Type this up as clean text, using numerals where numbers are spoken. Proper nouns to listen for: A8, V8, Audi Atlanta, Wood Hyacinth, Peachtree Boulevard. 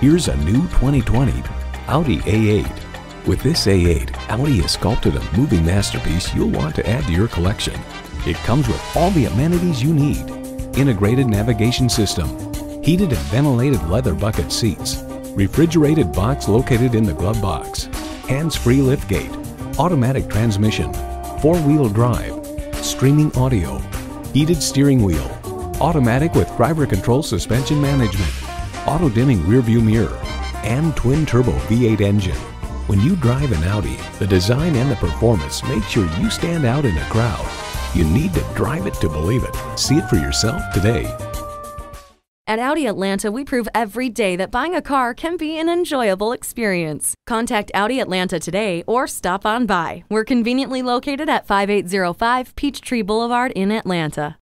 Here's a new 2020 Audi A8. With this A8, Audi has sculpted a moving masterpiece you'll want to add to your collection. It comes with all the amenities you need: integrated navigation system, heated and ventilated leather bucket seats, refrigerated box located in the glove box, hands-free liftgate, automatic transmission, four-wheel drive, streaming audio, heated steering wheel, automatic with driver control suspension management, auto-dimming rearview mirror, and twin-turbo V8 engine. When you drive an Audi, the design and the performance make sure you stand out in a crowd. You need to drive it to believe it. See it for yourself today. At Audi Atlanta, we prove every day that buying a car can be an enjoyable experience. Contact Audi Atlanta today or stop on by. We're conveniently located at 5805 Peachtree Boulevard in Atlanta.